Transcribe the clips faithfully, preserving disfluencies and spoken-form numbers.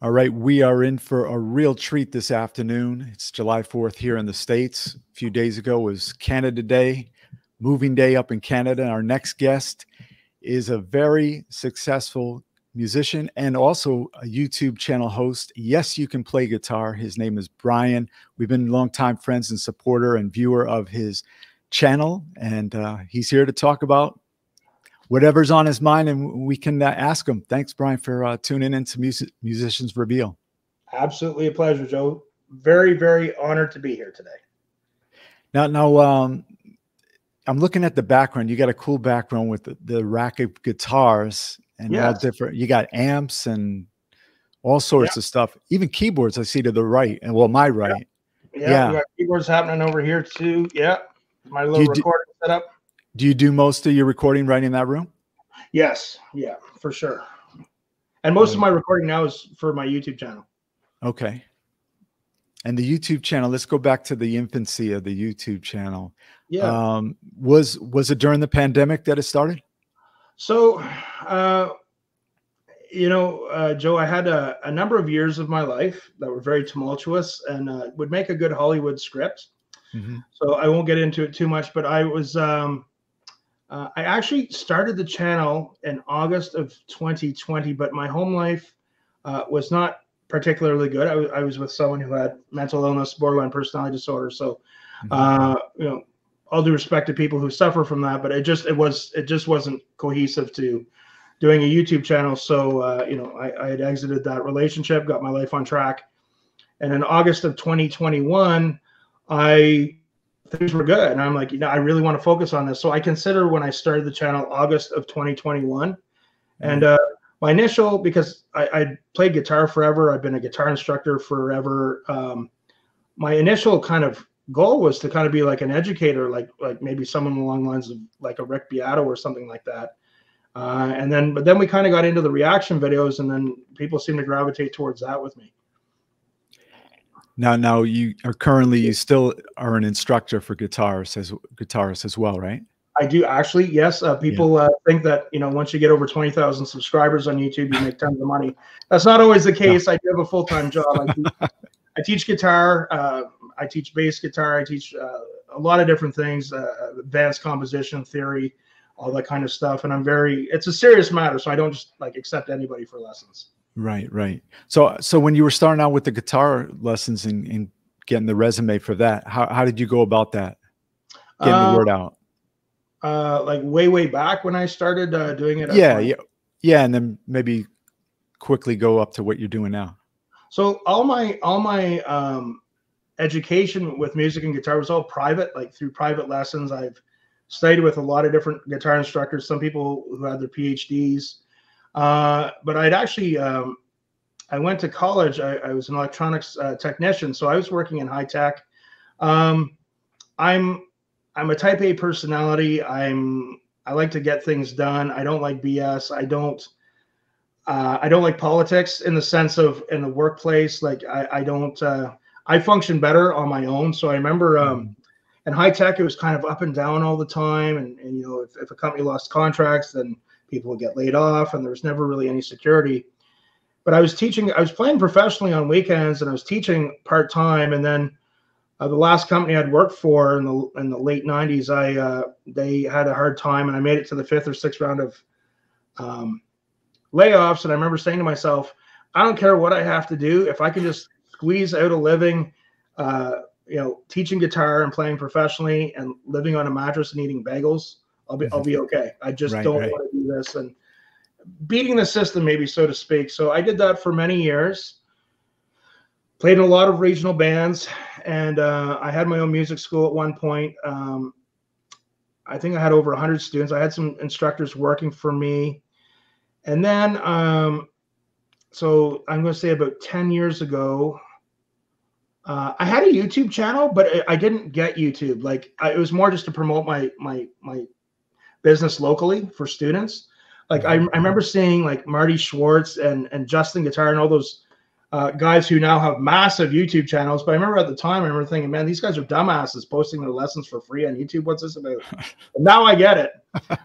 All right, we are in for a real treat this afternoon. It's July fourth here in the States. A few days ago was Canada Day, moving day up in Canada. And our next guest is a very successful musician and also a YouTube channel host. Yes, You Can Play Guitar. His name is Bryan. We've been longtime friends and supporter and viewer of his channel. And uh, he's here to talk about whatever's on his mind, and we can uh, ask him. Thanks, Bryan, for uh, tuning in to Mus Musicians Reveal. Absolutely a pleasure, Joe. Very, very honored to be here today. Now, now um, I'm looking at the background. You got a cool background with the, the rack of guitars and yes. all different. You got amps and all sorts yeah. of stuff. Even keyboards I see to the right, and well, my right. Yeah, yeah, yeah. We got keyboards happening over here too. Yeah, my little you recording setup. Do you do most of your recording right in that room? Yes. Yeah, for sure. And most of my recording now is for my YouTube channel. Okay. And the YouTube channel, let's go back to the infancy of the YouTube channel. Yeah. Um, was, was it during the pandemic that it started? So, uh, you know, uh, Joe, I had a, a number of years of my life that were very tumultuous and uh, would make a good Hollywood script. Mm-hmm. So I won't get into it too much, but I was... Um, Uh, I actually started the channel in August of twenty twenty, but my home life uh, was not particularly good. I, I was with someone who had mental illness, borderline personality disorder. So, uh, you know, all due respect to people who suffer from that, but it just it was it just wasn't cohesive to doing a YouTube channel. So, uh, you know, I, I had exited that relationship, got my life on track, and in August of twenty twenty-one, I. things were good. And I'm like, you know, I really want to focus on this. So I consider when I started the channel August of twenty twenty-one. And uh, my initial, because I, I played guitar forever, I've been a guitar instructor forever. Um, my initial kind of goal was to kind of be like an educator, like like maybe someone along the lines of like a Rick Beato or something like that. Uh, and then, but then we kind of got into the reaction videos, and then people seem to gravitate towards that with me. Now, now you are currently, you still are an instructor for guitarists as, guitarists as well, right? I do actually, yes. Uh, people yeah. uh, think that, you know, once you get over twenty thousand subscribers on YouTube, you make tons of money. That's not always the case. No. I do have a full-time job. I, do, I teach guitar. Uh, I teach bass guitar. I teach uh, a lot of different things, uh, advanced composition theory, all that kind of stuff. And I'm very, it's a serious matter. So I don't just like accept anybody for lessons. Right, right. So, so when you were starting out with the guitar lessons and, and getting the resume for that, how, how did you go about that? Getting uh, the word out? Uh, like way, way back when I started uh, doing it. Yeah, yeah, yeah. And then maybe quickly go up to what you're doing now. So all my all my um, education with music and guitar was all private, like through private lessons. I've studied with a lot of different guitar instructors. Some people who had their PhDs. Uh, but I'd actually, um, I went to college. I, I was an electronics uh, technician. So I was working in high tech. Um, I'm, I'm a type A personality. I'm, I like to get things done. I don't like B S. I don't, uh, I don't like politics in the sense of in the workplace. Like I, I don't, uh, I function better on my own. So I remember, um, in high tech, it was kind of up and down all the time. And, and you know, if, if a company lost contracts, then people would get laid off, and there was never really any security. But I was teaching, I was playing professionally on weekends, and I was teaching part-time. And then uh, the last company I'd worked for in the in the late nineties, I uh, they had a hard time, and I made it to the fifth or sixth round of um, layoffs. And I remember saying to myself, I don't care what I have to do. If I can just squeeze out a living, uh, you know, teaching guitar and playing professionally and living on a mattress and eating bagels, I'll be, I'll be okay. I just right, don't right. want to do this, and beating the system, maybe, so to speak. So I did that for many years, played in a lot of regional bands, and uh, I had my own music school at one point. Um, I think I had over one hundred students. I had some instructors working for me. And then, um, so I'm going to say about ten years ago, Uh, I had a YouTube channel, but I didn't get YouTube. Like I, it was more just to promote my, my, my business locally for students. Like I, I remember seeing like Marty Schwartz and, and Justin Guitar and all those uh, guys who now have massive YouTube channels. But I remember at the time, I remember thinking, man, these guys are dumbasses posting their lessons for free on YouTube. What's this about? And now I get it.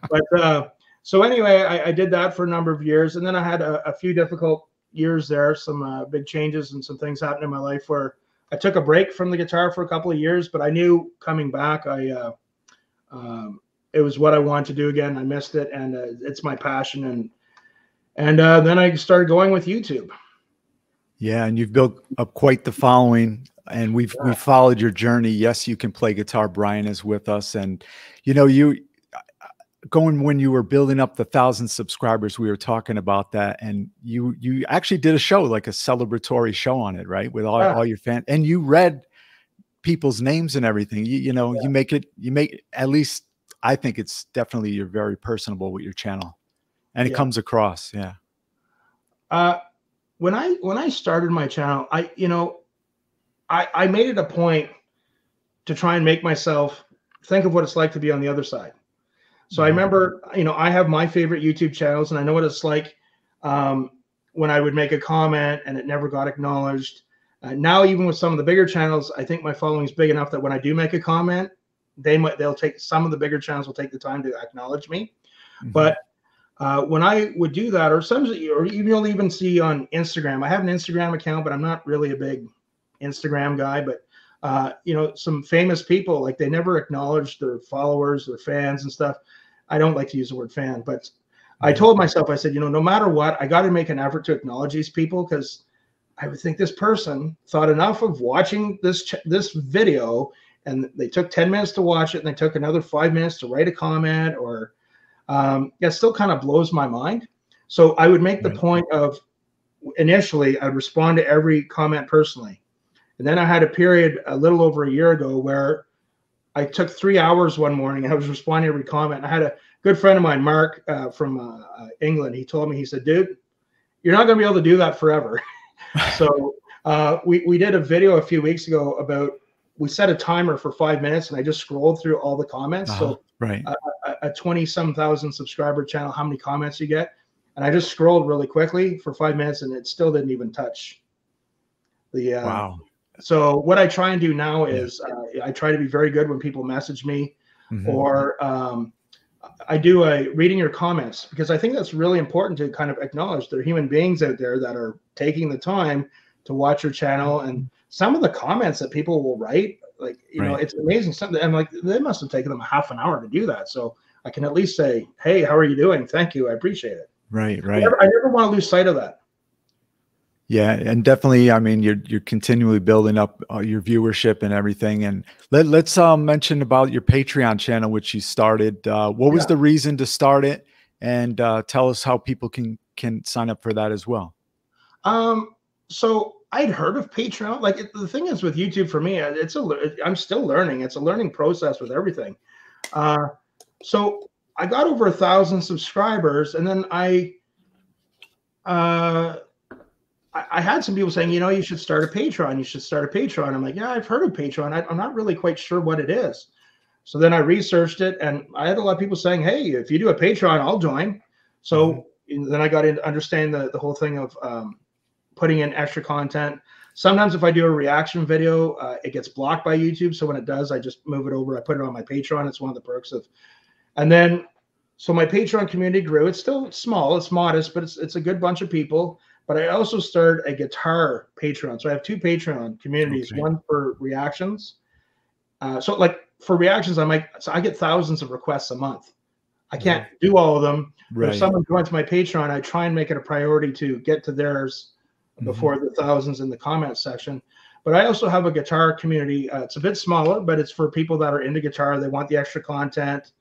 But uh, so anyway, I, I did that for a number of years. And then I had a, a few difficult years there, some uh, big changes and some things happened in my life where I took a break from the guitar for a couple of years, but I knew coming back, I, uh, um, it was what I wanted to do again. I missed it. And uh, it's my passion. And, and uh, then I started going with YouTube. Yeah. And you've built up quite the following, and we've, yeah. we've followed your journey. Yes, You Can Play Guitar. Bryan is with us. And you know, you going, when you were building up the thousand subscribers, we were talking about that, and you, you actually did a show, like a celebratory show on it, right? With all, yeah. all your fans, and you read people's names and everything, you, you know, yeah. you make it, you make, at least I think it's definitely, you're very personable with your channel, and it yeah. comes across. Yeah. Uh, when I, when I started my channel, I, you know, I, I made it a point to try and make myself think of what it's like to be on the other side. So I remember, you know, I have my favorite YouTube channels, and I know what it's like um, when I would make a comment and it never got acknowledged. Uh, now, even with some of the bigger channels, I think my following is big enough that when I do make a comment, they might, they'll take, some of the bigger channels will take the time to acknowledge me. Mm-hmm. But uh, when I would do that, or some, or you'll even see on Instagram, I have an Instagram account, but I'm not really a big Instagram guy, but uh, you know, some famous people, like they never acknowledged their followers, their fans and stuff. I don't like to use the word fan, but I told myself, I said, you know, no matter what, I got to make an effort to acknowledge these people, because I would think this person thought enough of watching this, ch this video, and they took ten minutes to watch it, and they took another five minutes to write a comment, or, um, that still kind of blows my mind. So I would make the point of, initially, I'd respond to every comment personally. And then I had a period a little over a year ago where I took three hours one morning and I was responding to every comment. I had a good friend of mine, Mark, uh, from uh, England. He told me, he said, dude, you're not going to be able to do that forever. So uh, we, we did a video a few weeks ago about, we set a timer for five minutes and I just scrolled through all the comments. Uh, so right. a, a twenty some thousand subscriber channel, how many comments you get. And I just scrolled really quickly for five minutes and it still didn't even touch the, uh, wow. So what I try and do now is uh, I try to be very good when people message me, mm-hmm. or um, I do a reading your comments, because I think that's really important to kind of acknowledge there are human beings out there that are taking the time to watch your channel. And some of the comments that people will write, like, you right. know, it's amazing. Something I'm like, they must have taken them a half an hour to do that. So I can at least say, hey, how are you doing? Thank you. I appreciate it. Right, right. I never, I never want to lose sight of that. Yeah, and definitely, I mean, you're you're continually building up uh, your viewership and everything. And let, let's um, mention about your Patreon channel, which you started. Uh, what was yeah. the reason to start it? And uh, tell us how people can can sign up for that as well. Um, so I'd heard of Patreon. Like it, the thing is with YouTube for me, it's a I'm still learning. It's a learning process with everything. Uh, so I got over a thousand subscribers, and then I. Uh, I had some people saying, you know, you should start a Patreon. You should start a Patreon. I'm like, yeah, I've heard of Patreon. I, I'm not really quite sure what it is. So then I researched it, and I had a lot of people saying, hey, if you do a Patreon, I'll join. So mm-hmm. then I got into understand the, the whole thing of um, putting in extra content. Sometimes if I do a reaction video, uh, it gets blocked by YouTube. So when it does, I just move it over. I put it on my Patreon. It's one of the perks of, and then, so my Patreon community grew. It's still small. It's modest, but it's, it's a good bunch of people. But I also started a guitar Patreon. So I have two Patreon communities, okay. one for reactions. Uh, so like for reactions, I might, so I get thousands of requests a month. I can't right. do all of them. Right. But if someone joins my Patreon, I try and make it a priority to get to theirs mm-hmm. before the thousands in the comment section. But I also have a guitar community. Uh, it's a bit smaller, but it's for people that are into guitar. They want the extra content,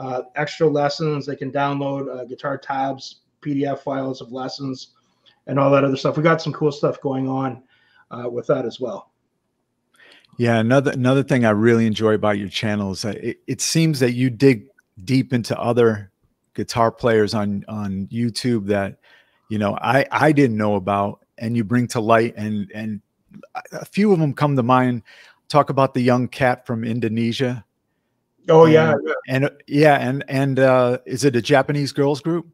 uh, extra lessons. They can download uh, guitar tabs, P D F files of lessons, and all that other stuff. We got some cool stuff going on uh, with that as well. Yeah, another another thing I really enjoy about your channel is that it, it seems that you dig deep into other guitar players on on YouTube that you know I I didn't know about, and you bring to light. And and a few of them come to mind. Talk about the young cat from Indonesia. Oh and, yeah, yeah, and yeah, and and uh, is it a Japanese girls group?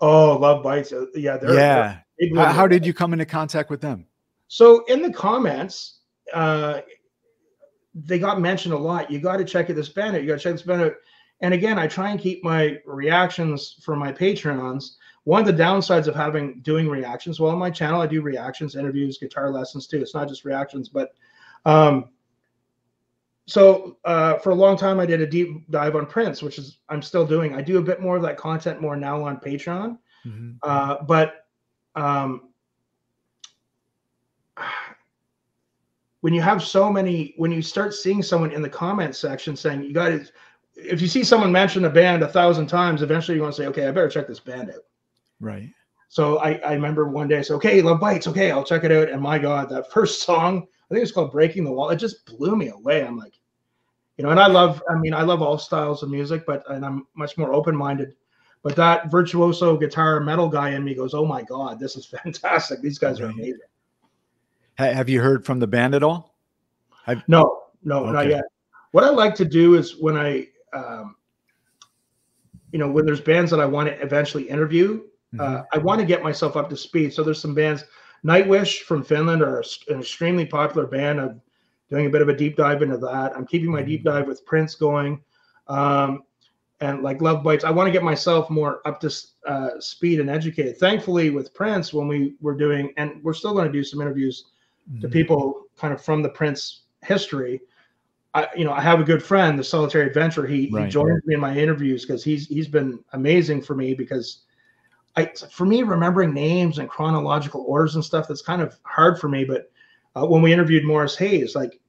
Oh, Love Bites. Yeah. They're, yeah. They're, they're, how did you come into contact with them? So in the comments, uh, they got mentioned a lot. You got to check this band out. You got to check this band out. And again, I try and keep my reactions for my Patreons. One of the downsides of having doing reactions, well, on my channel, I do reactions, interviews, guitar lessons too. It's not just reactions, but um, so uh, for a long time, I did a deep dive on Prince, which is I'm still doing. I do a bit more of that content more now on Patreon, mm-hmm. uh, but um, when you have so many, when you start seeing someone in the comment section saying you got to. If you see someone mention a band a thousand times, eventually you want to say, okay, I better check this band out. Right. So I, I remember one day I said, okay, Love Bites. Okay, I'll check it out. And my God, that first song, I think it's called Breaking the Wall. It just blew me away. I'm like, you know, and I love, I mean, I love all styles of music, but, and I'm much more open-minded, but that virtuoso guitar metal guy in me goes, oh my God, this is fantastic. These guys right. are amazing. Have you heard from the band at all? I've... No, no, okay. Not yet. What I like to do is when I, Um, you know, when there's bands that I want to eventually interview, mm-hmm. uh, I want to get myself up to speed. So there's some bands, Nightwish from Finland are an extremely popular band. I'm doing a bit of a deep dive into that. I'm keeping my mm-hmm. deep dive with Prince going. Um, and like Love Bites, I want to get myself more up to uh, speed and educated. Thankfully with Prince, when we were doing, and we're still going to do some interviews mm-hmm. to people kind of from the Prince history. I, you know, I have a good friend, The Solitary Adventure. He, right. he joins me in my interviews because he's he's been amazing for me because I for me remembering names and chronological orders and stuff, that's kind of hard for me. But uh, when we interviewed Morris Hayes, like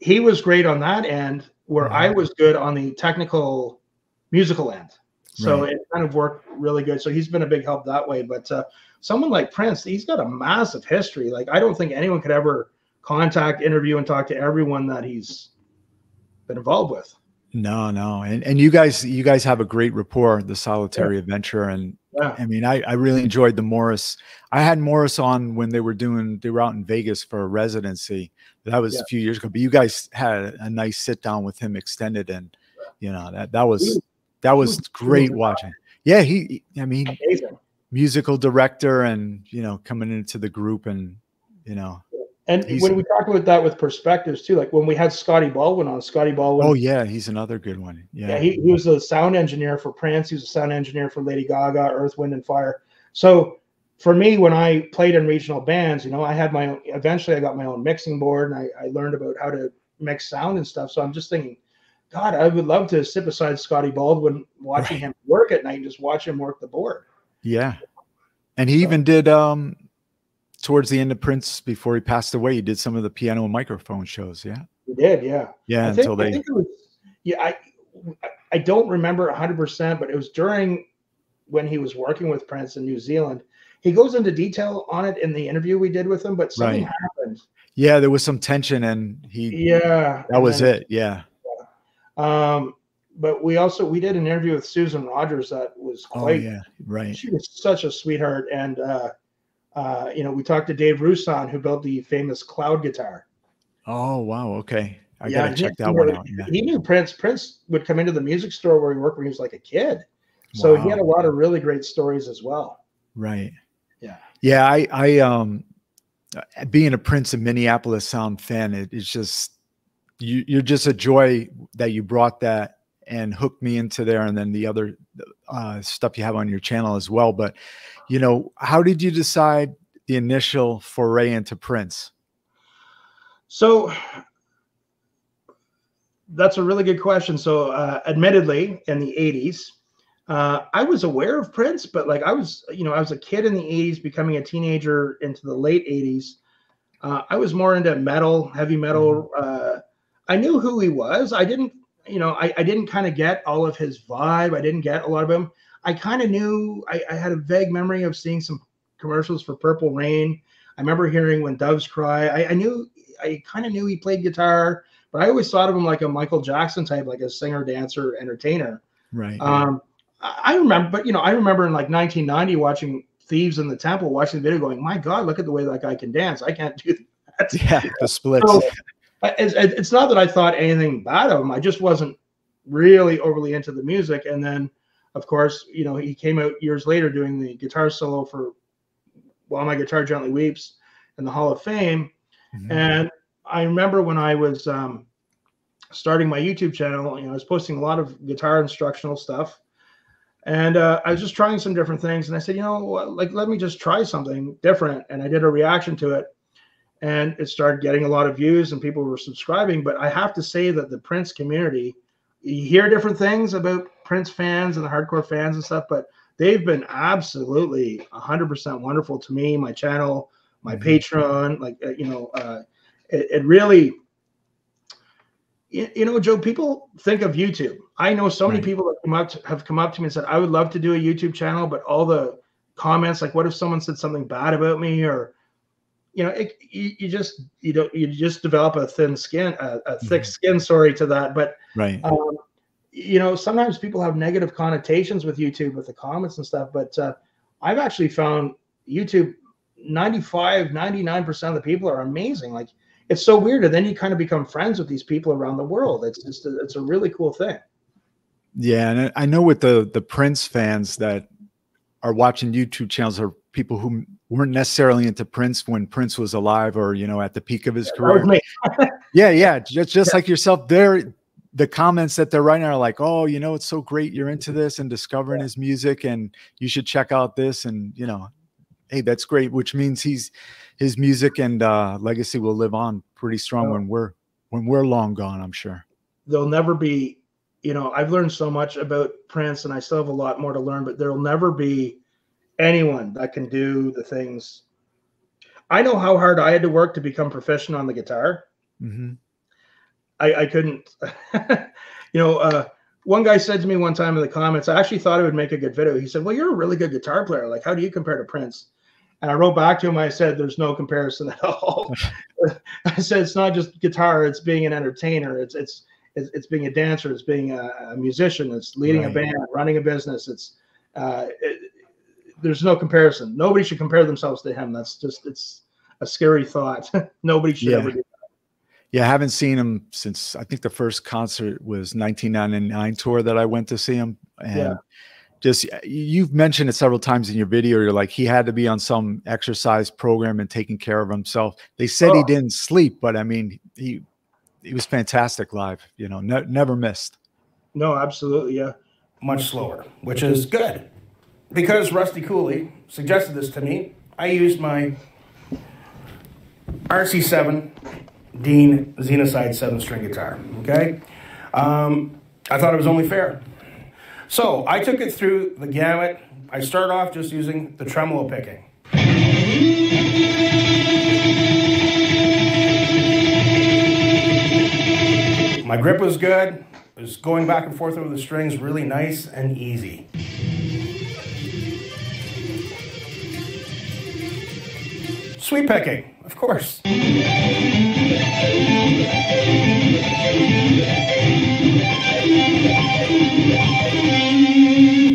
he was great on that end where right. I was good on the technical musical end. So right. it kind of worked really good. So he's been a big help that way. But uh, someone like Prince, he's got a massive history. Like I don't think anyone could ever contact, interview, and talk to everyone that he's been involved with. No, no. And and you guys, you guys have a great rapport, The Solitary yeah. Adventure. And yeah. I mean, I, I really enjoyed the Morris. I had Morris on when they were doing, they were out in Vegas for a residency. That was yeah. a few years ago, but you guys had a nice sit down with him extended. And you know, that, that was, that was great watching. Yeah. He, I mean, amazing. Musical director and, you know, coming into the group and, you know, and he's, when we talk about that with perspectives too, like when we had Scotty Baldwin on, Scotty Baldwin. Oh yeah, he's another good one. Yeah, yeah he, he was a sound engineer for Prince. He was a sound engineer for Lady Gaga, Earth, Wind, and Fire. So for me, when I played in regional bands, you know, I had my own, eventually I got my own mixing board and I, I learned about how to mix sound and stuff. So I'm just thinking, God, I would love to sit beside Scotty Baldwin, watching right. him work at night and just watch him work the board. Yeah. And he so. even did, um, towards the end of Prince, before he passed away, he did some of the piano and microphone shows. Yeah, he did. Yeah, yeah. I think, until they, I think it was, yeah, I, I don't remember a hundred percent, but it was during when he was working with Prince in New Zealand. He goes into detail on it in the interview we did with him, but something right. happened. Yeah, there was some tension, and he. Yeah. That was then, it. Yeah. yeah. Um, but we also we did an interview with Susan Rogers that was quite. Oh, yeah. Right. She was such a sweetheart, and. uh Uh, you know, we talked to Dave Russon, who built the famous cloud guitar. Oh, wow. Okay. I yeah, got to check that knew, one out. Yeah. He knew Prince. Prince would come into the music store where he worked when he was like a kid. So wow. he had a lot of really great stories as well. Right. Yeah. Yeah. I, I um, being a Prince of Minneapolis sound fan, it, it's just, you, you're just a joy that you brought that and hooked me into there. And then the other uh, stuff you have on your channel as well. But, you know, how did you decide the initial foray into Prince? So that's a really good question. So uh, admittedly, in the eighties, uh, I was aware of Prince, but like I was, you know, I was a kid in the eighties, becoming a teenager into the late eighties. Uh, I was more into metal, heavy metal. Uh, I knew who he was. I didn't, you know, I, I didn't kind of get all of his vibe. I didn't get a lot of him. I kind of knew, I, I had a vague memory of seeing some commercials for Purple Rain. I remember hearing When Doves Cry. I, I knew, I kind of knew he played guitar, but I always thought of him like a Michael Jackson type, like a singer, dancer, entertainer. Right. Um, I, I remember, but you know, I remember in like nineteen ninety watching Thieves in the Temple, watching the video going, my God, look at the way that guy can dance. I can't do that. Yeah, the splits. So, it's, it's not that I thought anything bad of him. I just wasn't really overly into the music. And then of course, you know, he came out years later doing the guitar solo for While My Guitar Gently Weeps in the Hall of Fame. Mm-hmm. And I remember when I was um, starting my YouTube channel, you know, I was posting a lot of guitar instructional stuff. And uh, I was just trying some different things. And I said, you know, like, let me just try something different. And I did a reaction to it. And it started getting a lot of views and people were subscribing. But I have to say that the Prince community, you hear different things about Prince fans and the hardcore fans and stuff, but they've been absolutely one hundred percent wonderful to me, my channel, my Patreon. Like, you know, uh, it, it really, you, you know, Joe, people think of YouTube. I know so many right. people that come up to, have come up to me and said, I would love to do a YouTube channel, but all the comments, like, what if someone said something bad about me? Or, you know, it, you, you just, you don't, you just develop a thin skin, a, a thick mm-hmm. skin, sorry to that. But, right. Um, you know, sometimes people have negative connotations with YouTube with the comments and stuff, but uh, I've actually found YouTube ninety-five, ninety-nine percent of the people are amazing. Like, it's so weird. And then you kind of become friends with these people around the world. It's just, a, it's a really cool thing. Yeah. And I know with the, the Prince fans that are watching YouTube channels are people who weren't necessarily into Prince when Prince was alive or, you know, at the peak of his yeah, career. yeah. Yeah. Just, just yeah. like yourself there. The comments that they're writing are like, oh, you know, it's so great you're into this and discovering yeah. his music, and you should check out this, and, you know, hey, that's great, which means he's his music and uh, legacy will live on pretty strong oh. when we're when we're long gone, I'm sure. There'll never be, you know, I've learned so much about Prince, and I still have a lot more to learn, but there'll never be anyone that can do the things. I know how hard I had to work to become proficient on the guitar. Mm-hmm. I, I couldn't, you know, uh, one guy said to me one time in the comments, I actually thought I would make a good video. He said, well, you're a really good guitar player. Like, how do you compare to Prince? And I wrote back to him. I said, there's no comparison at all. I said, it's not just guitar. It's being an entertainer. It's, it's, it's, it's being a dancer. It's being a, a musician. It's leading right. a band, running a business. It's, uh, it, there's no comparison. Nobody should compare themselves to him. That's just, it's a scary thought. Nobody should yeah. ever do that. Yeah, I haven't seen him since I think the first concert was nineteen ninety-nine tour that I went to see him. And yeah. just you've mentioned it several times in your video. You're like, he had to be on some exercise program and taking care of himself. They said oh. he didn't sleep, but I mean, he he was fantastic live. You know, ne never missed. No, absolutely, yeah. Much slower, which is good. Because Rusty Cooley suggested this to me, I used my R C seven Dean Xenocide seven string guitar. Okay, um, I thought it was only fair, so I took it through the gamut. I started off just using the tremolo picking, my grip was good, it was going back and forth over the strings really nice and easy. Sweep picking, of course.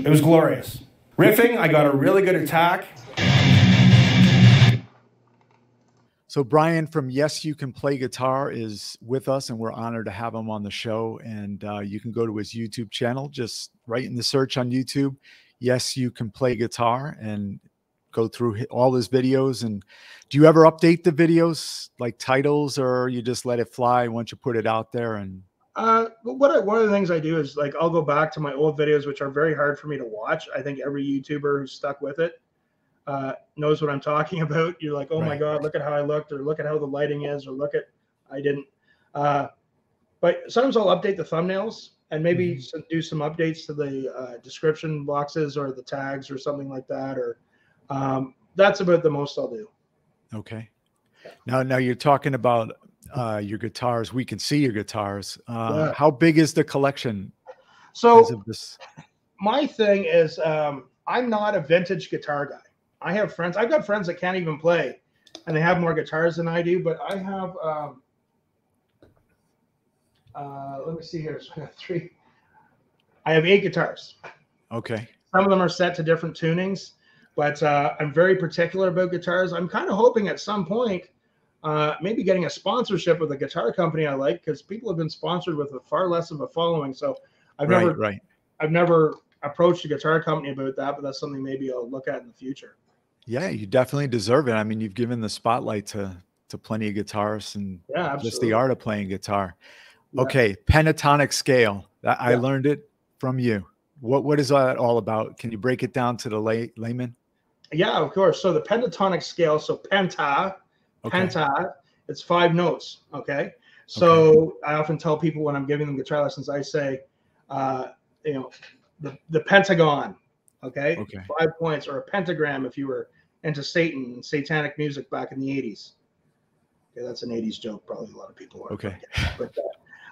It was glorious. Riffing, I got a really good attack. So Bryan from Yes! You CAN Play Guitar is with us, and we're honored to have him on the show. And uh, you can go to his YouTube channel, just write in the search on YouTube, Yes! You CAN Play Guitar, and go through all his videos. And do you ever update the videos, like titles, or you just let it fly once you put it out there? And uh, what I, one of the things I do is, like, I'll go back to my old videos, which are very hard for me to watch. I think every YouTuber who's stuck with it uh, knows what I'm talking about. You're like, oh right. my God, look at how I looked, or look at how the lighting is, or look at, I didn't. Uh, but sometimes I'll update the thumbnails and maybe mm. some, do some updates to the uh, description boxes or the tags or something like that, or Um, that's about the most I'll do. Okay. Now, now you're talking about, uh, your guitars. We can see your guitars. Uh, yeah. How big is the collection? So of this? My thing is, um, I'm not a vintage guitar guy. I have friends, I've got friends that can't even play and they have more guitars than I do, but I have, um, uh, let me see here. So I got three, I have eight guitars. Okay. Some of them are set to different tunings. But uh, I'm very particular about guitars. I'm kind of hoping at some point, uh, maybe getting a sponsorship with a guitar company I like, because people have been sponsored with a far less of a following. So I've right, never, right. I've never approach the guitar company about that, but that's something maybe I'll look at in the future. Yeah, you definitely deserve it. I mean, you've given the spotlight to to plenty of guitarists and yeah, just the art of playing guitar. Yeah. Okay, pentatonic scale. I, yeah. I learned it from you. What what is that all about? Can you break it down to the lay, layman? Yeah, of course. So the pentatonic scale, so penta, okay. penta, it's five notes, okay? So okay. I often tell people when I'm giving them guitar lessons, I say, uh, you know, the, the pentagon, okay? okay? Five points, or a pentagram if you were into Satan and satanic music back in the eighties. Okay, that's an eighties joke, probably a lot of people are. Okay. But, uh,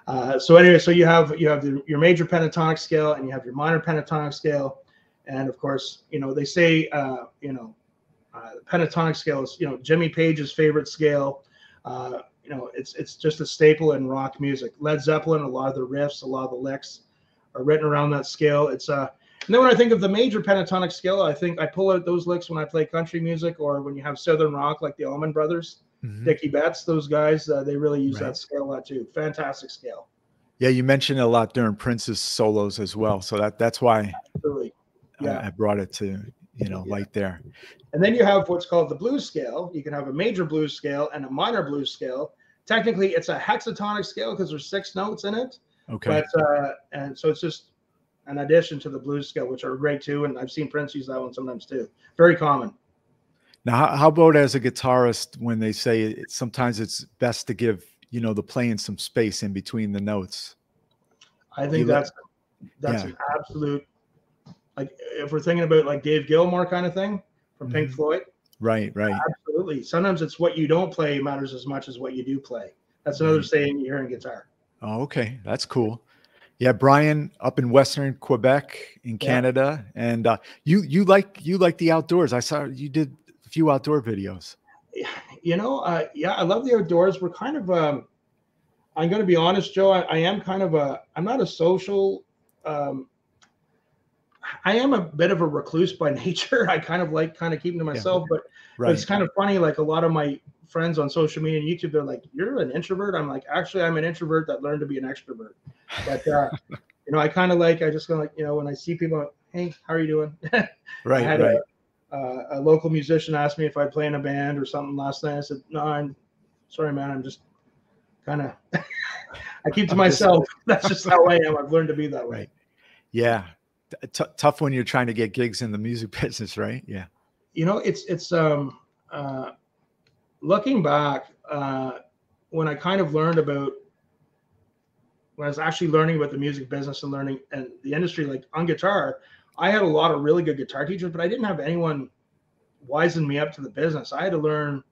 Uh, so anyway, so you have you have the, your major pentatonic scale and you have your minor pentatonic scale, and of course, you know, they say uh, you know uh, the pentatonic scale is you know Jimmy Page's favorite scale. Uh, you know, it's it's just a staple in rock music. Led Zeppelin, a lot of the riffs, a lot of the licks are written around that scale. It's uh, and then when I think of the major pentatonic scale, I think I pull out those licks when I play country music or when you have southern rock like the Allman Brothers. Mm-hmm. Dickie Betts, those guys, uh, they really use right. that scale a lot too. Fantastic scale. Yeah, you mentioned it a lot during Prince's solos as well, so that that's why Absolutely. Yeah. I, I brought it to you know yeah. light there. And then you have what's called the blues scale. You can have a major blues scale and a minor blues scale. Technically, it's a hexatonic scale because there's six notes in it. Okay. But uh, and so it's just an addition to the blues scale, which are great too. And I've seen Prince use that one sometimes too. Very common. Now, how about as a guitarist when they say it, sometimes it's best to give, you know, the playing some space in between the notes? I think that's that's yeah. an absolute, like if we're thinking about like Dave Gilmour kind of thing from Pink mm-hmm. Floyd. Right, right. Absolutely. Sometimes it's what you don't play matters as much as what you do play. That's another mm-hmm. saying you hear in guitar. Oh, okay. That's cool. Yeah, Bryan up in Western Quebec in Canada. Yeah. And uh, you you like you like the outdoors. I saw you did a few outdoor videos. You know, uh, yeah, I love the outdoors. We're kind of, um, I'm going to be honest, Joe, I, I am kind of a, I'm not a social, um, I am a bit of a recluse by nature. I kind of like kind of keeping to myself, yeah. but, right. but it's kind of funny. Like a lot of my friends on social media and YouTube, they're like, you're an introvert. I'm like, actually, I'm an introvert that learned to be an extrovert. But, uh, you know, I kind of like, I just kind of like, you know, when I see people, like, hey, how are you doing? right, had right. A, Uh, a local musician asked me if I play in a band or something last night. I said, no, I'm sorry, man. I'm just kind of, I keep to myself. That's just how I am. I've learned to be that way. Right. Yeah. T tough when you're trying to get gigs in the music business, right? Yeah. You know, it's, it's, um, uh, looking back, uh, when I kind of learned about, when I was actually learning about the music business and learning and the industry, like on guitar, I had a lot of really good guitar teachers, but I didn't have anyone wising me up to the business. I had to learn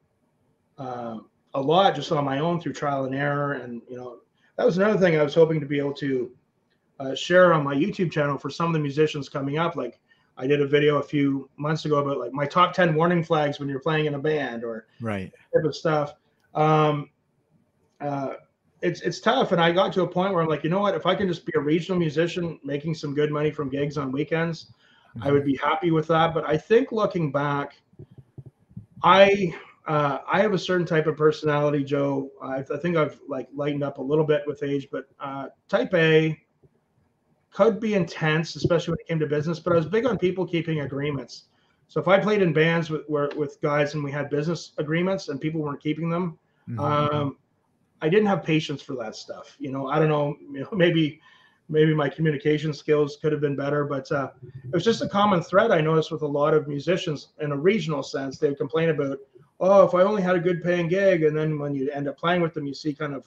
uh, a lot just on my own through trial and error. And, you know, that was another thing I was hoping to be able to uh, share on my YouTube channel for some of the musicians coming up. Like I did a video a few months ago about like my top ten warning flags when you're playing in a band or right type of stuff. Um, uh, It's it's tough, and I got to a point where I'm like, you know what? If I can just be a regional musician making some good money from gigs on weekends, I would be happy with that. But I think looking back, I uh, I have a certain type of personality, Joe. I, I think I've like lightened up a little bit with age, but uh, type A could be intense, especially when it came to business. But I was big on people keeping agreements. So if I played in bands with where, with guys and we had business agreements and people weren't keeping them. Mm-hmm. um, I didn't have patience for that stuff. You know, I don't know, you know, maybe, maybe my communication skills could have been better, but uh, it was just a common thread I noticed with a lot of musicians in a regional sense. They would complain about, oh, if I only had a good paying gig. And then when you end up playing with them, you see kind of,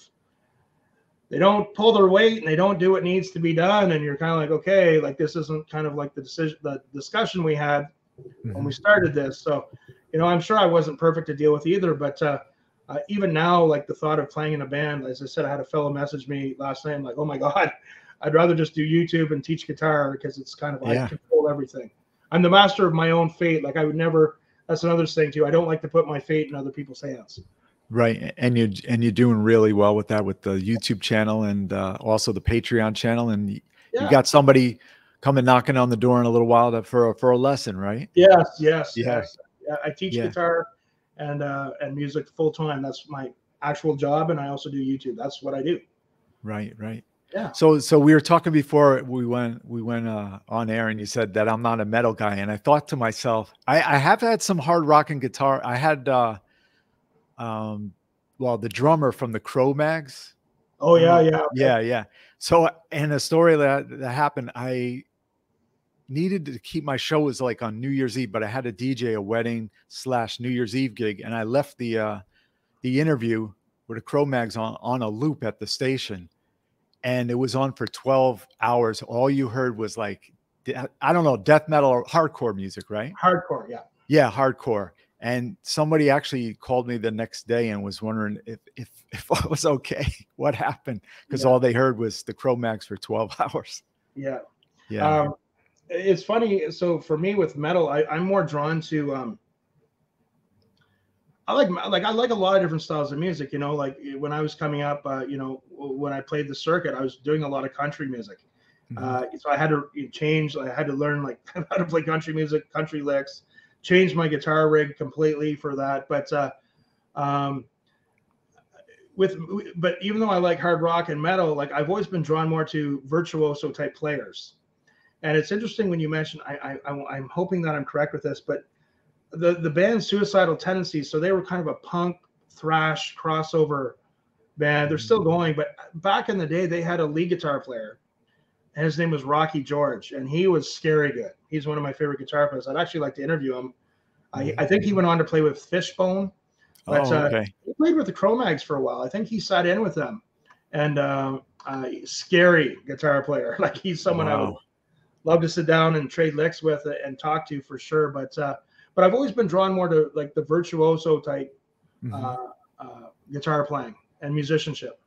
they don't pull their weight and they don't do what needs to be done. And you're kind of like, okay, like this isn't kind of like the decision, the discussion we had when we started this. So, you know, I'm sure I wasn't perfect to deal with either, but uh, Uh, even now, like the thought of playing in a band, as I said, I had a fellow message me last night. I'm like, oh my God, I'd rather just do YouTube and teach guitar because it's kind of like yeah. I control everything. I'm the master of my own fate. Like I would never, that's another thing too. I don't like to put my fate in other people's hands. Right. And you, and you're doing really well with that, with the YouTube channel and uh, also the Patreon channel. And you, yeah. you got somebody coming knocking on the door in a little while to, for, for a lesson, right? Yes, yes, yes. yes. I teach yeah. guitar. And, uh, and music full time. That's my actual job. And I also do YouTube. That's what I do. Right. Right. Yeah. So, so we were talking before we went, we went uh, on air, and you said that I'm not a metal guy. And I thought to myself, I, I have had some hard rock and guitar. I had, uh, um, well, the drummer from the Cro-Mags. Oh yeah. Yeah. Okay. Yeah. Yeah. So, and a story that, that happened, I needed to keep my show was like on New Year's Eve, but I had to D J a wedding slash New Year's Eve gig. And I left the, uh, the interview with the Cro-Mags on, on a loop at the station. And it was on for twelve hours. All you heard was like, I don't know, death metal or hardcore music, right? Hardcore, yeah. Yeah, hardcore. And somebody actually called me the next day and was wondering if if, if I was okay. What happened? Because yeah. all they heard was the Cro-Mags for twelve hours. Yeah. Yeah. Um, it's funny. So for me with metal, I, I'm more drawn to... Um, I like like I like a lot of different styles of music, you know. Like when I was coming up, uh, you know, when I played the circuit, I was doing a lot of country music. Mm-hmm. uh, so I had to change. I had to learn like how to play country music, country licks, change my guitar rig completely for that. But uh, um, with but even though I like hard rock and metal, like I've always been drawn more to virtuoso type players. And it's interesting when you mentioned. I, I I'm hoping that I'm correct with this, but. The, the band's Suicidal Tendencies, so they were kind of a punk thrash crossover band. They're still going, but back in the day, they had a lead guitar player, and his name was Rocky George, and he was scary good. He's one of my favorite guitar players. I'd actually like to interview him. I, I think he went on to play with Fishbone, but oh, okay. uh, he played with the Cro-Mags for a while. I think he sat in with them, and uh, uh, scary guitar player. Like he's someone wow. I would love to sit down and trade licks with and talk to for sure, but uh, But I've always been drawn more to like the virtuoso type mm-hmm. uh, uh, guitar playing and musicianship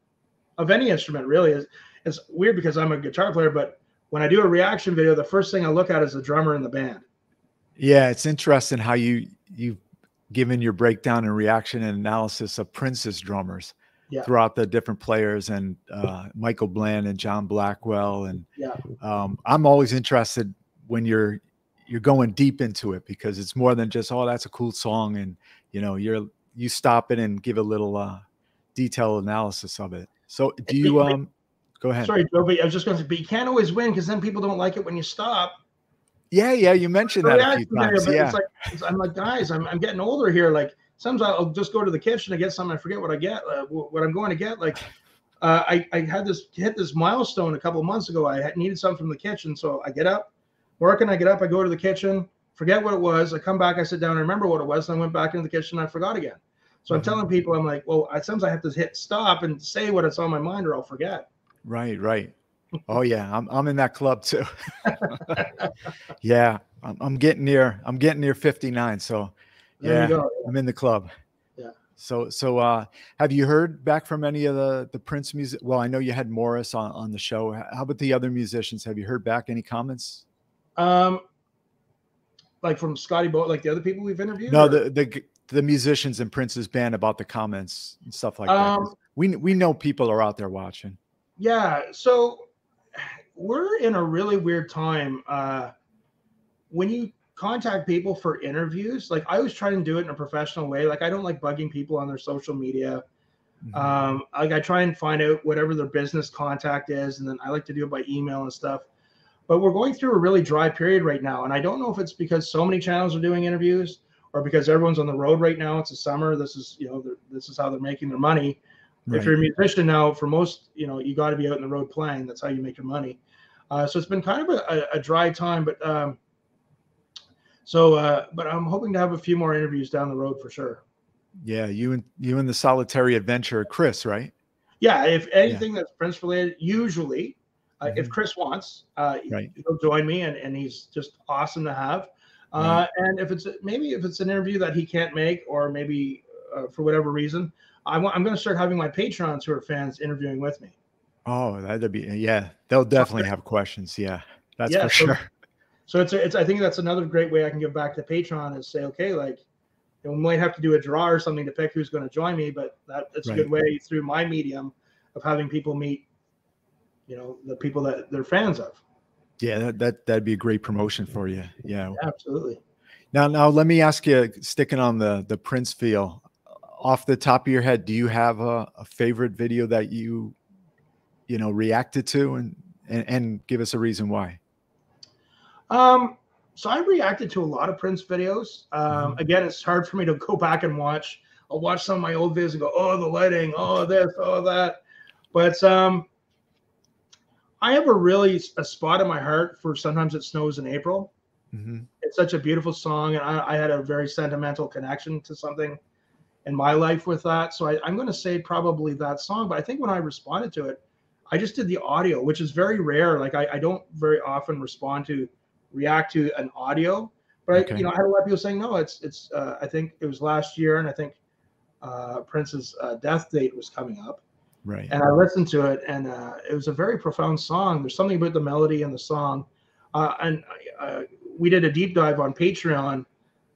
of any instrument. Really, is it's weird because I'm a guitar player, but when I do a reaction video, the first thing I look at is the drummer in the band. Yeah, it's interesting how you you've given your breakdown and reaction and analysis of Prince's drummers yeah. throughout the different players and uh, Michael Bland and John Blackwell. And yeah. um, I'm always interested when you're. You're going deep into it because it's more than just, oh, that's a cool song. And, you know, you're, you stop it and give a little uh, detailed analysis of it. So do you, um, go ahead. Sorry, Joe, but I was just going to say, but you can't always win because then people don't like it when you stop. Yeah. Yeah. You mentioned that a few times. Yeah. It's like, it's, I'm like, guys, I'm, I'm getting older here. Like sometimes I'll just go to the kitchen and get something. I forget what I get, uh, what I'm going to get. Like uh, I, I had this hit this milestone a couple of months ago. I had needed something from the kitchen. So I get up. Working, I get up, I go to the kitchen, forget what it was. I come back, I sit down, I remember what it was, and I went back into the kitchen, and I forgot again. So mm-hmm. I'm telling people, I'm like, well, sometimes I have to hit stop and say what it's on my mind, or I'll forget. Right, right. Oh yeah, I'm I'm in that club too. Yeah, I'm, I'm getting near, I'm getting near fifty-nine. So yeah, I'm in the club. Yeah. So so uh, have you heard back from any of the the Prince music? Well, I know you had Morris on on the show. How about the other musicians? Have you heard back any comments? Um, like from Scotty Baldwin, like the other people we've interviewed. No, or? the the the musicians in Prince's band about the comments and stuff like um, that. We we know people are out there watching. Yeah, so we're in a really weird time. Uh, when you contact people for interviews, like I always try and do it in a professional way. Like I don't like bugging people on their social media. Mm-hmm. Um, like I try and find out whatever their business contact is, and then I like to do it by email and stuff. But we're going through a really dry period right now. And I don't know if it's because so many channels are doing interviews or because everyone's on the road right now. It's the summer. This is, you know, this is how they're making their money. Right. If you're a musician now, for most, you know, you got to be out on the road playing. That's how you make your money. Uh, so it's been kind of a, a dry time. But um, so uh, but I'm hoping to have a few more interviews down the road for sure. Yeah. You and you and the Solitary Adventure, Chris, right? Yeah. If anything yeah. that's Prince related, usually. Uh, if Chris wants, uh, right. he'll join me, and, and he's just awesome to have. Uh, right. And if it's maybe if it's an interview that he can't make, or maybe uh, for whatever reason, I want, I'm going to start having my Patrons who are fans interviewing with me. Oh, that'd be yeah. They'll definitely have questions. Yeah, that's yeah, for so, sure. So it's a, it's I think that's another great way I can give back to Patreon is say okay, like we might have to do a draw or something to pick who's going to join me, but that it's right. a good way through my medium of having people meet. You know, the people that they're fans of. Yeah, that, that, that'd be a great promotion for you. Yeah, yeah, absolutely. Now, now let me ask you, sticking on the, the Prince feel, off the top of your head, do you have a, a favorite video that you you know, reacted to and, and, and give us a reason why. Um, so I reacted to a lot of Prince videos. Um, again, it's hard for me to go back and watch. I'll watch some of my old videos and go, oh, the lighting, oh, this, oh, that. But um, I have a really a spot in my heart for Sometimes It Snows in April. Mm-hmm. It's such a beautiful song, and I, I had a very sentimental connection to something in my life with that. So I, I'm going to say probably that song, but I think when I responded to it, I just did the audio, which is very rare. Like I, I don't very often respond to, react to an audio, but okay. I, you know, I had a lot of people saying, no, it's, it's, uh, I think it was last year, and I think uh, Prince's uh, death date was coming up. Right. And I listened to it, and uh, it was a very profound song. There's something about the melody in the song. Uh, and uh, we did a deep dive on Patreon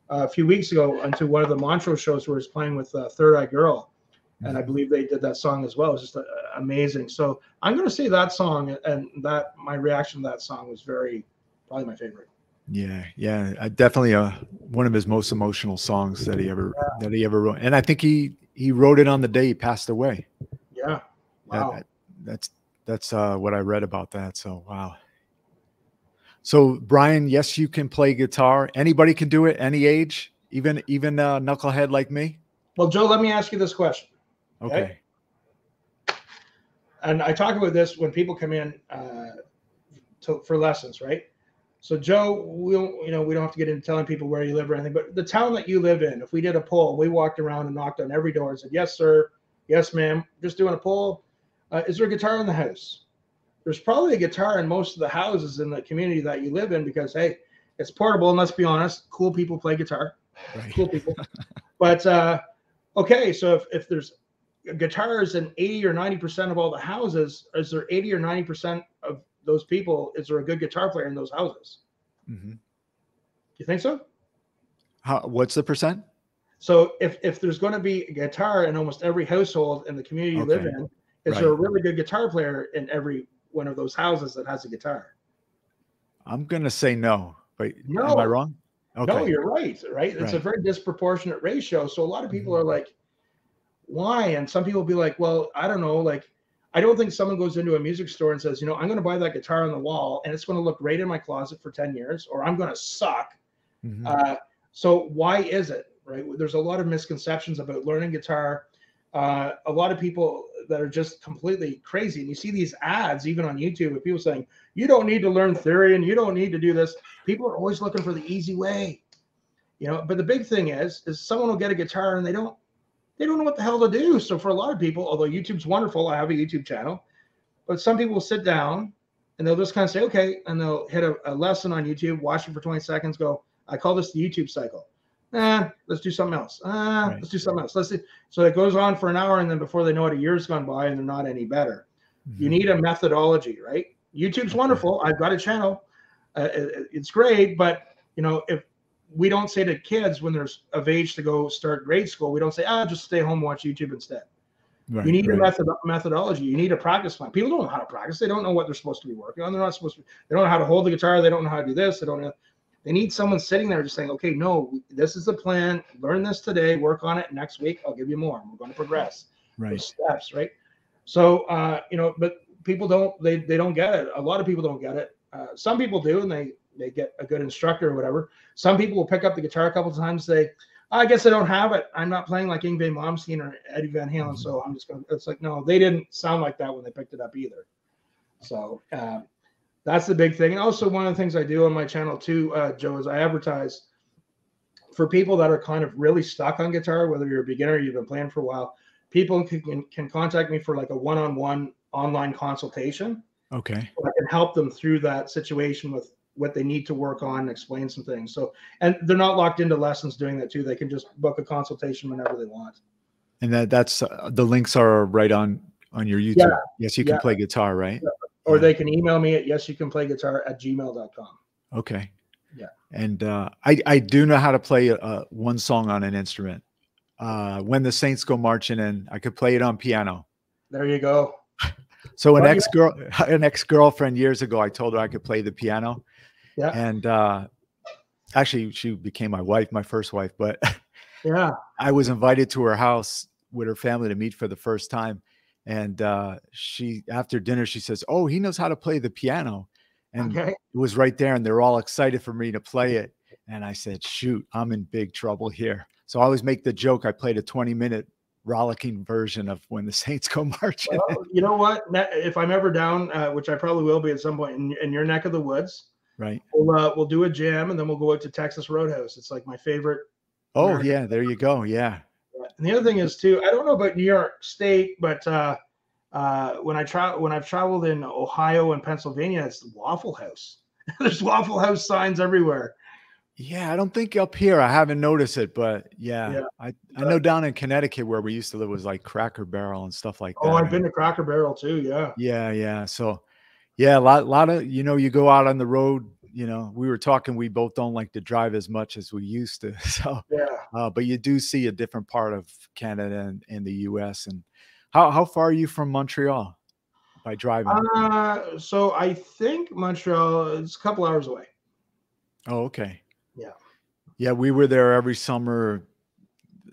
a few weeks ago into one of the Montrose shows where he's playing with uh, Third Eye Girl. Mm-hmm. And I believe they did that song as well. It was just uh, amazing. So I'm going to say that song, and that my reaction to that song was very, probably my favorite. Yeah. Yeah. Uh, definitely a, one of his most emotional songs that he ever, yeah. that he ever wrote. And I think he, he wrote it on the day he passed away. Yeah. Wow. That, that's, that's uh, what I read about that. So, wow. So Bryan, Yes, You Can Play Guitar. Anybody can do it, any age, even even a knucklehead like me. Well, Joe, let me ask you this question. Okay. okay. And I talk about this when people come in uh, to, for lessons, right? So Joe, we don't, you know, we don't have to get into telling people where you live or anything, but the town that you live in, if we did a poll, we walked around and knocked on every door and said, yes, sir, yes, ma'am, just doing a poll. Uh, is there a guitar in the house? There's probably a guitar in most of the houses in the community that you live in because, hey, it's portable. And let's be honest, cool people play guitar, right. cool people. But, uh, okay, so if, if there's guitars in eighty or ninety percent of all the houses, is there eighty or ninety percent of those people, is there a good guitar player in those houses? Mm-hmm. Do you think so? How, what's the percent? So if, if there's going to be a guitar in almost every household in the community you okay. live in, is right. there a really good guitar player in every one of those houses that has a guitar? I'm gonna say no, but no. am I wrong? Okay. No, you're right, right? It's right. a very disproportionate ratio. So a lot of people mm-hmm. are like, why? And some people be like, well, I don't know. Like, I don't think someone goes into a music store and says, you know, I'm gonna buy that guitar on the wall and it's gonna look right in my closet for ten years, or I'm gonna suck. Mm-hmm. Uh, so why is it, right? There's a lot of misconceptions about learning guitar. Uh, a lot of people that are just completely crazy. And you see these ads even on YouTube with people saying, you don't need to learn theory and you don't need to do this. People are always looking for the easy way, you know, but the big thing is, is someone will get a guitar and they don't, they don't know what the hell to do. So for a lot of people, although YouTube's wonderful, I have a YouTube channel, but some people will sit down and they'll just kind of say, okay. And they'll hit a, a lesson on YouTube, watch it for twenty seconds, go, I call this the YouTube cycle. Eh, let's do something else. Eh, right. Let's do something else. Let's do. So it goes on for an hour, and then before they know it, a year's gone by, and they're not any better. Mm-hmm. You need a methodology, right? YouTube's okay. wonderful. I've got a channel. Uh, it, it's great, but, you know, if we don't say to kids when there's of age to go start grade school, we don't say, ah, just stay home, watch YouTube instead. Right, you need right. a method methodology. You need a practice plan. People don't know how to practice. They don't know what they're supposed to be working on. They're not supposed to. They don't know how to hold the guitar. They don't know how to do this. They don't know. They need someone sitting there just saying, okay, no, this is the plan. Learn this today. Work on it. Next week, I'll give you more. We're going to progress. Right. Those steps, right? So, uh, you know, but people don't, they, they don't get it. A lot of people don't get it. Uh, some people do, and they, they get a good instructor or whatever. Some people will pick up the guitar a couple of times and say, I guess I don't have it. I'm not playing like Yngwie Malmsteen or Eddie Van Halen, mm-hmm. so I'm just going to, it's like, no, they didn't sound like that when they picked it up either. So, uh, that's the big thing. And also one of the things I do on my channel too, uh, Joe, is I advertise for people that are kind of really stuck on guitar, whether you're a beginner or you've been playing for a while, people can, can contact me for like a one-on-one online consultation. Okay. So I can help them through that situation with what they need to work on and explain some things. So, and they're not locked into lessons doing that too. They can just book a consultation whenever they want. And that that's, uh, the links are right on, on your YouTube. Yeah. Yes, You Can yeah. Play Guitar, right? Yeah. Or they can email me at yes you can play guitar at gmail dot com. Okay. Yeah. And uh, I, I do know how to play uh, one song on an instrument. Uh, When the Saints Go Marching In, I could play it on piano. There you go. So an ex-girl, an ex-girlfriend years ago, I told her I could play the piano. Yeah. And uh, actually, she became my wife, my first wife. But yeah, I was invited to her house with her family to meet for the first time. And uh, she, after dinner, she says, "Oh, he knows how to play the piano." And okay. It was right there. And they're all excited for me to play it. And I said, shoot, I'm in big trouble here. So I always make the joke. I played a twenty minute rollicking version of When the Saints Go Marching. Well, you know what? If I'm ever down, uh, which I probably will be at some point in, in your neck of the woods. Right. We'll, uh, we'll do a jam and then we'll go out to Texas Roadhouse. It's like my favorite. Oh, American. Yeah. There you go. Yeah. And the other thing is, too, I don't know about New York State, but uh, uh, when I tra- when I've traveled in Ohio and Pennsylvania, it's the Waffle House. There's Waffle House signs everywhere. Yeah, I don't think up here. I haven't noticed it, but yeah, yeah. I, I know down in Connecticut where we used to live was like Cracker Barrel and stuff like that. Oh, I've been to Cracker Barrel, too. Yeah. Yeah. Yeah. So, yeah, a lot, lot of, you know, you go out on the road. You know, we were talking, we both don't like to drive as much as we used to. So, yeah. Uh, but you do see a different part of Canada and, and the U S And how, how far are you from Montreal by driving? Uh, so I think Montreal is a couple hours away. Oh, okay. Yeah. Yeah. We were there every summer,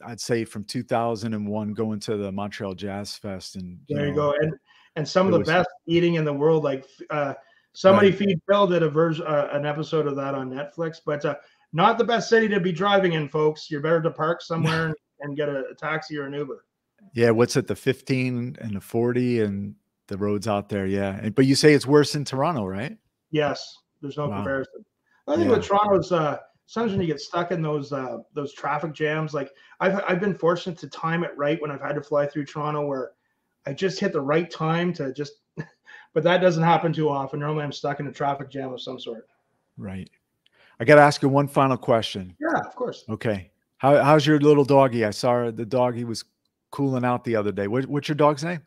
I'd say from two thousand one, going to the Montreal Jazz Fest. And you there you know, go. And, and some of the was, best eating in the world, like, uh, Somebody right. Feed Bill did a version, uh, an episode of that on Netflix, but uh, not the best city to be driving in, folks. You're better to park somewhere and, and get a, a taxi or an Uber. Yeah, what's it, the fifteen and the forty and the roads out there? Yeah, and, but you say it's worse in Toronto, right? Yes, there's no wow. comparison. I think yeah. with Toronto is uh, sometimes when you get stuck in those uh, those traffic jams. Like I've I've been fortunate to time it right when I've had to fly through Toronto, where I just hit the right time to just. But that doesn't happen too often. Normally I'm stuck in a traffic jam of some sort. Right. I got to ask you one final question. Yeah, of course. Okay. How, how's your little doggy? I saw the doggy was cooling out the other day. What, what's your dog's name?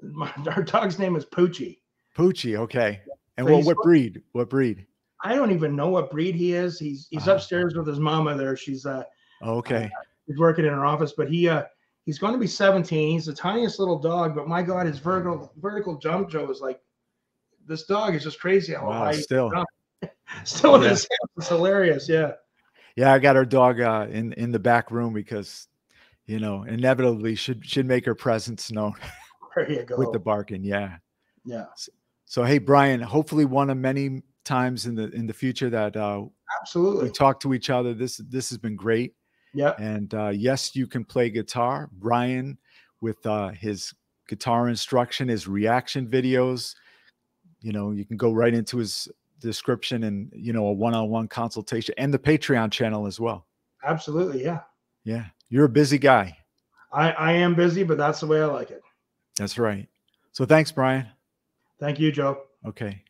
My, our dog's name is Poochie. Poochie. Okay. And so what, what breed? What breed? I don't even know what breed he is. He's he's uh, upstairs with his mama there. She's uh okay. Uh, he's working in her office, but he uh he's going to be seventeen. He's the tiniest little dog, but my God, his vertical vertical jump, Joe, is like. This dog is just crazy how wow, high still still in yeah. his house. It's hilarious. Yeah. Yeah. I got her dog uh, in, in the back room because, you know, inevitably should, should make her presence known there you go. With the barking. Yeah. Yeah. So, so, hey, Bryan, hopefully one of many times in the, in the future that uh, absolutely we talk to each other. This, this has been great. Yeah. And uh, Yes, You Can Play Guitar. Bryan with uh, his guitar instruction, his reaction videos. You know, you can go right into his description and, you know, a one-on-one consultation and the Patreon channel as well. Absolutely. Yeah. Yeah. You're a busy guy. I, I am busy, but that's the way I like it. That's right. So thanks, Bryan. Thank you, Joe. Okay.